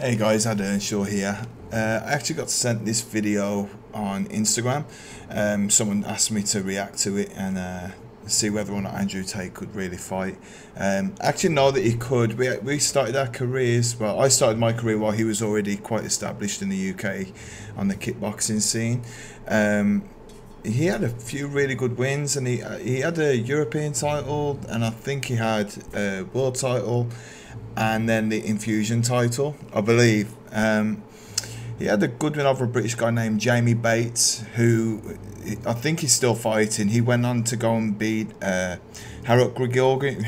Hey guys, Ad Earnshaw here. I actually got sent this video on Instagram. Someone asked me to react to it and see whether or not Andrew Tate could really fight. Actually, no, that he could. We started our careers, well, I started my career while he was already quite established in the UK on the kickboxing scene. He had a few really good wins, and he had a European title, and I think he had a world title, and then the infusion title, I believe. He had a good win over a British guy named Jamie Bates, who I think he's still fighting. He went on to go and beat Harold Gregorian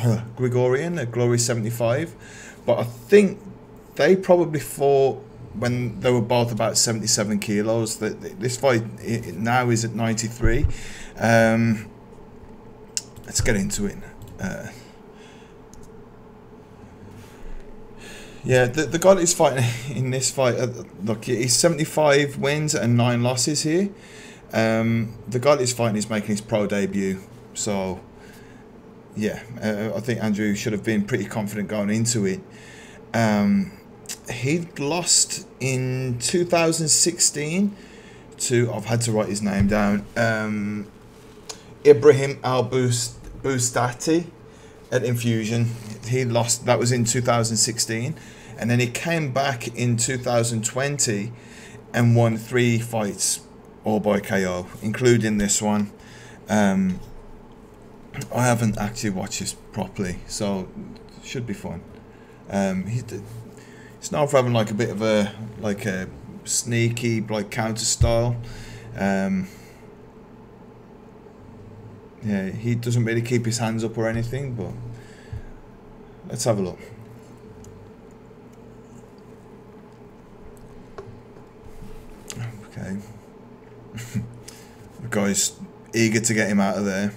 at Glory 75, but I think they probably fought when they were both about 77 kilos. That this fight now is at 93. Let's get into it. Yeah, the guy that's fighting in this fight, look, he's 75 wins and 9 losses here. The guy that's fighting is making his pro debut, so yeah, I think Andrew should have been pretty confident going into it. He'd lost in 2016 to, I've had to write his name down, Ibrahim Al Bustati at Infusion. He lost, that was in 2016, and then he came back in 2020 and won 3 fights all by KO, including this one. I haven't actually watched this properly, so it should be fun. It's known for having like a bit of a sneaky counter style. Yeah, he doesn't really keep his hands up or anything, but let's have a look. Okay, the guy's eager to get him out of there.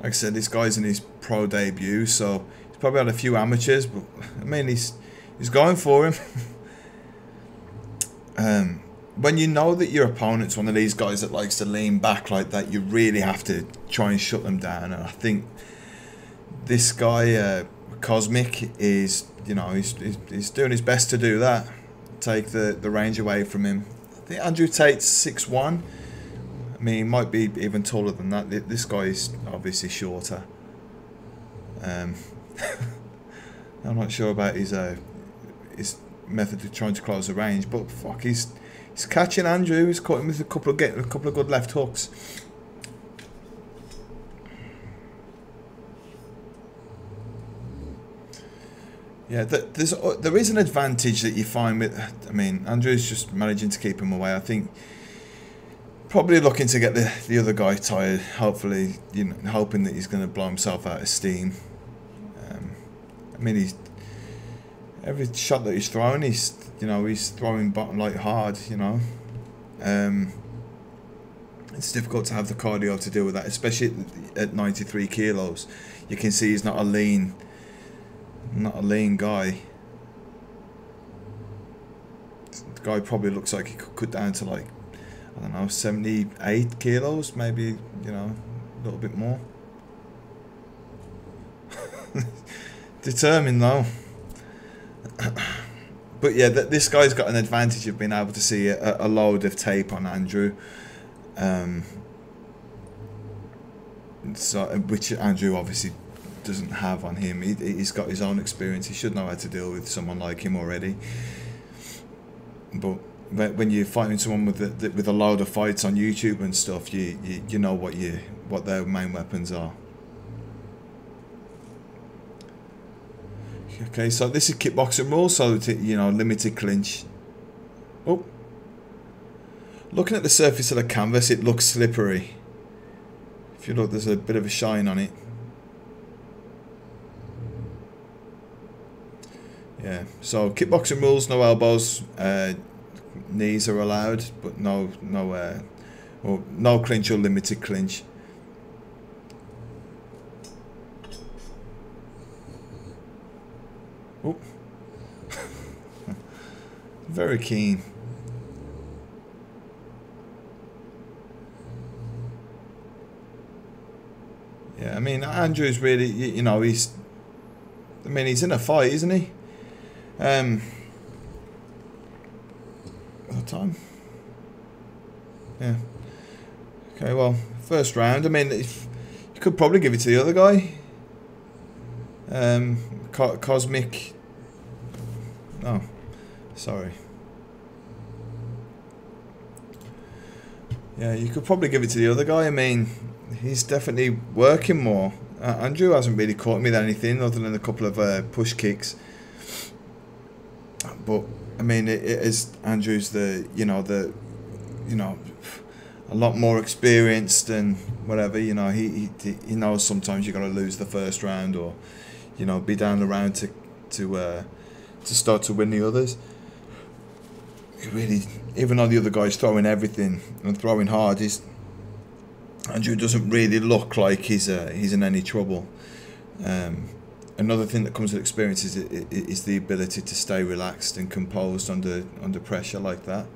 Like I said, this guy's in his pro debut, so he's probably had a few amateurs, but I mean, he's going for him. When you know that your opponent's one of these guys that likes to lean back like that, you really have to try and shut them down. And I think this guy, Cosmic, is, you know, he's doing his best to do that, take the range away from him. I think Andrew Tate's 6'1". I mean, he might be even taller than that. This guy is obviously shorter. I'm not sure about his method of trying to close the range, but fuck, he's catching Andrew. He's caught him with a couple of good left hooks. Yeah, there is an advantage that you find with, I mean, Andrew's just managing to keep him away. I think probably looking to get the other guy tired, hopefully, you know, hoping that he's going to blow himself out of steam. I mean, every shot that he's throwing, he's throwing bottom light hard, you know. It's difficult to have the cardio to deal with that, especially at 93 kilos. You can see he's not a lean guy. The guy probably looks like he could cut down to, like, I don't know, 78 kilos, maybe, you know, a little bit more. Determined though. But yeah, this guy's got an advantage of being able to see a load of tape on Andrew, so, which Andrew obviously doesn't have on him. He's got his own experience. He should know how to deal with someone like him already. But when you're fighting someone with a load of fights on YouTube and stuff, you know what their main weapons are. Okay, so this is kickboxing rules, so, you know, limited clinch. Oh. Looking at the surface of the canvas, it looks slippery. If you look, there's a bit of a shine on it. Yeah, so kickboxing rules, no elbows, knees are allowed, but no clinch or limited clinch. Oh. Very keen. Yeah, I mean, Andrew's really, you know, he's in a fight, isn't he? that time. Yeah. Okay, well, first round. I mean, you could probably give it to the other guy. Cosmic. Oh, sorry. Yeah, you could probably give it to the other guy. I mean, he's definitely working more. Andrew hasn't really caught me with anything other than a couple of push kicks. But I mean, it is Andrew's a lot more experienced and whatever. You know, he knows sometimes you got to lose the first round or be down the round to start to win the others. He really, even though the other guy's throwing everything and throwing hard, Andrew doesn't really look like he's in any trouble. Another thing that comes with experience is the ability to stay relaxed and composed under pressure like that.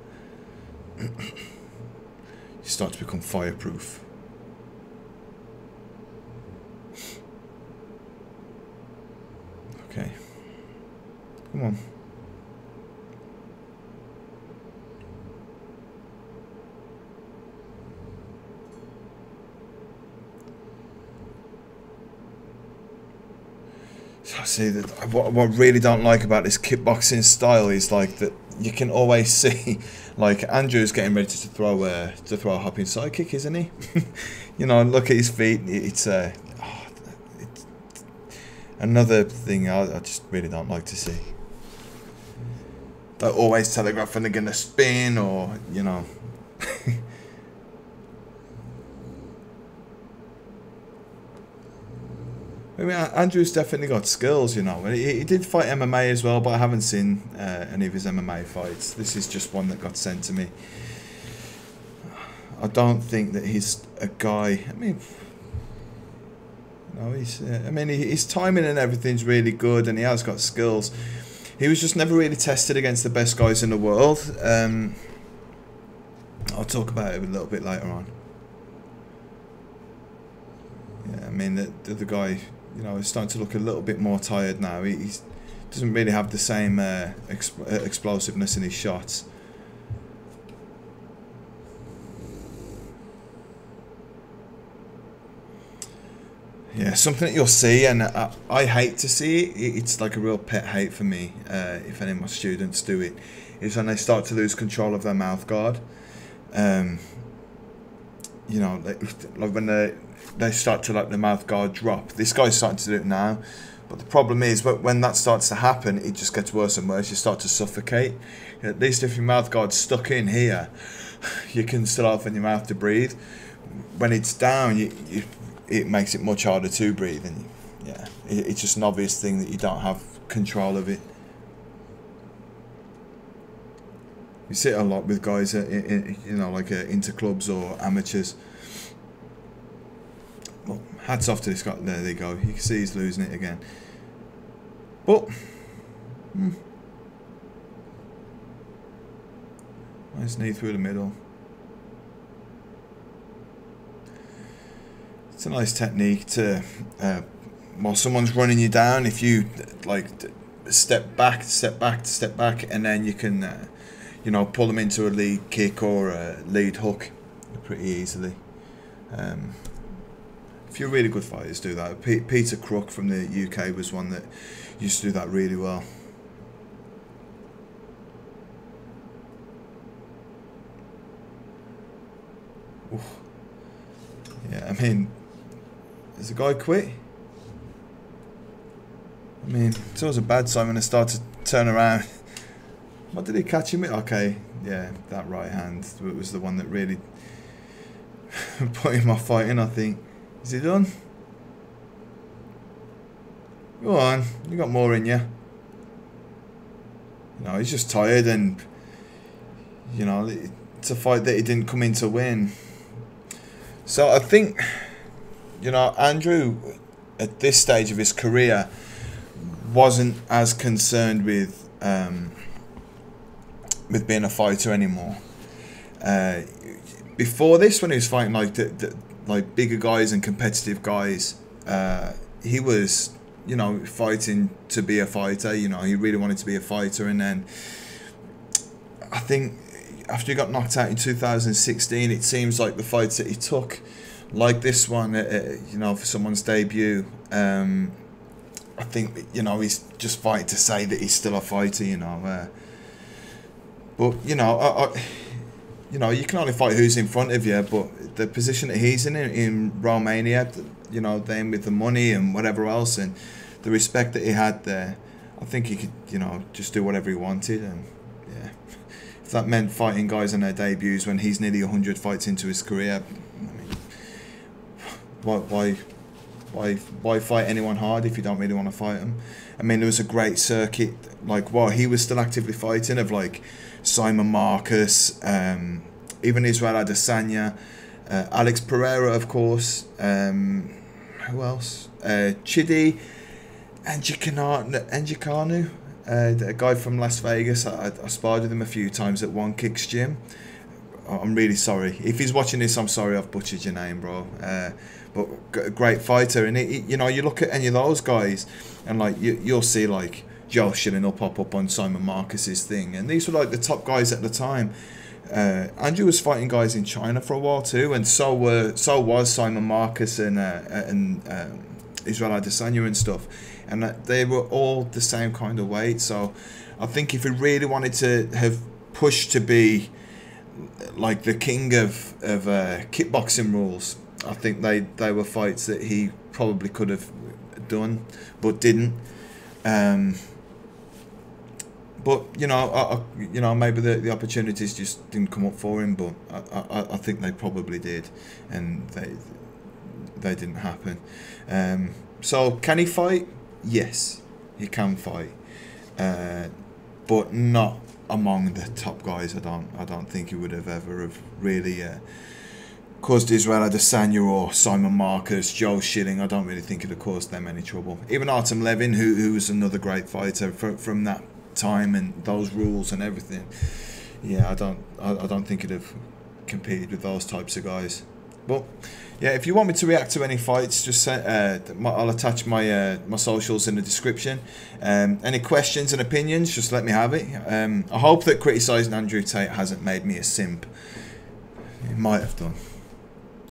You start to become fireproof. Okay, come on. See, what I really don't like about this kickboxing style is that you can always see, Andrew's getting ready to throw a hopping sidekick, isn't he? Look at his feet. It's another thing I just really don't like to see. They always telegraph when they're gonna spin or I mean, Andrew's definitely got skills, He did fight MMA as well, but I haven't seen any of his MMA fights. This is just one that got sent to me. I don't think that he's a guy. I mean, his timing and everything's really good, and he has got skills. He was just never really tested against the best guys in the world. I'll talk about it a little bit later on. Yeah, I mean, the guy. He's starting to look a little bit more tired now. He doesn't really have the same explosiveness in his shots. Yeah, something that you'll see, and I hate to see it. It's like a real pet hate for me. If any of my students do it, is when they start to lose control of their mouth guard. Like when they start to let the mouth guard drop. This guy's starting to do it now, but the problem is when that starts to happen, it just gets worse and worse. You start to suffocate. At least if your mouth guard's stuck in here, you can still open your mouth to breathe. When it's down, it makes it much harder to breathe, and yeah, it's just an obvious thing that you don't have control of it. You see it a lot with guys, into clubs or amateurs. Well, hats off to this guy. There they go. You can see he's losing it again. But nice knee through the middle. It's a nice technique to while someone's running you down. If you step back, and then you can pull them into a lead kick or a lead hook pretty easily. A few really good fighters do that. Peter Crook from the UK was one that used to do that really well. Oof. Yeah, I mean, has the guy quit? I mean, it's always a bad sign when I start to turn around. What did he catch him with? Okay, yeah, that right hand was the one that really put him off fighting, I think. Is he done? Go on, you got more in you. He's just tired, and it's a fight that he didn't come in to win. So I think, Andrew, at this stage of his career, wasn't as concerned with being a fighter anymore. Before this, when he was fighting like bigger guys and competitive guys, he was fighting to be a fighter. He really wanted to be a fighter, and then I think after he got knocked out in 2016, it seems like the fights that he took, like this one, you know, for someone's debut, I think, you know, he's just fighting to say that he's still a fighter, you know. But, you know, you know, you can only fight who's in front of you, but the position that he's in Romania, you know, then with the money and whatever else, and the respect that he had there, I think he could, you know, just do whatever he wanted. And yeah, if that meant fighting guys on their debuts when he's nearly 100 fights into his career, I mean, why fight anyone hard if you don't really want to fight them? I mean, there was a great circuit, like, while he was still actively fighting, of like Simon Marcus, even Israel Adesanya, Alex Pereira, of course, who else? Chidi Njikanu, a guy from Las Vegas. I sparred with him a few times at One Kick's gym. I'm really sorry. If he's watching this, I'm sorry I've butchered your name, bro. But a great fighter. And, you know, you look at any of those guys and, like, you'll see, like, Joe Schilling will pop up on Simon Marcus's thing. And these were, like, the top guys at the time. Andrew was fighting guys in China for a while too, and so was Simon Marcus and Israel Adesanya and stuff. And they were all the same kind of weight. So I think if he really wanted to have pushed to be like the king of kickboxing rules, I think they were fights that he probably could have done but didn't. But, you know, you know, maybe the opportunities just didn't come up for him. But I think they probably did, and they didn't happen. So can he fight? Yes, he can fight, but not among the top guys. I don't think he would have ever have really caused Israel Adesanya or Simon Marcus, Joe Schilling. I don't really think it would have caused them any trouble. Even Artem Levin, who was another great fighter from that time and those rules and everything. Yeah, I don't think it'd have competed with those types of guys. But yeah, if you want me to react to any fights, just I'll attach my socials in the description. Any questions and opinions, just let me have it. I hope that criticising Andrew Tate hasn't made me a simp. It might have done.